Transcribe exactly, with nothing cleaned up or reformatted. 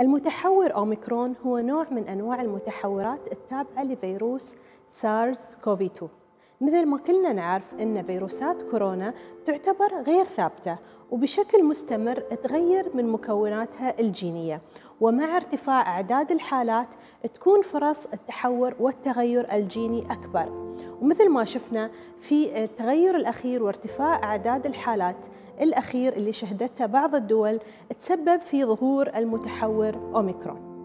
المتحور أوميكرون هو نوع من أنواع المتحورات التابعة لفيروس سارس كوفي اثنين. مثل ما كلنا نعرف أن فيروسات كورونا تعتبر غير ثابتة وبشكل مستمر تغير من مكوناتها الجينية، ومع ارتفاع أعداد الحالات تكون فرص التحور والتغير الجيني أكبر. ومثل ما شفنا في التغير الأخير وارتفاع أعداد الحالات الأخير اللي شهدتها بعض الدول تسبب في ظهور المتحور أوميكرون.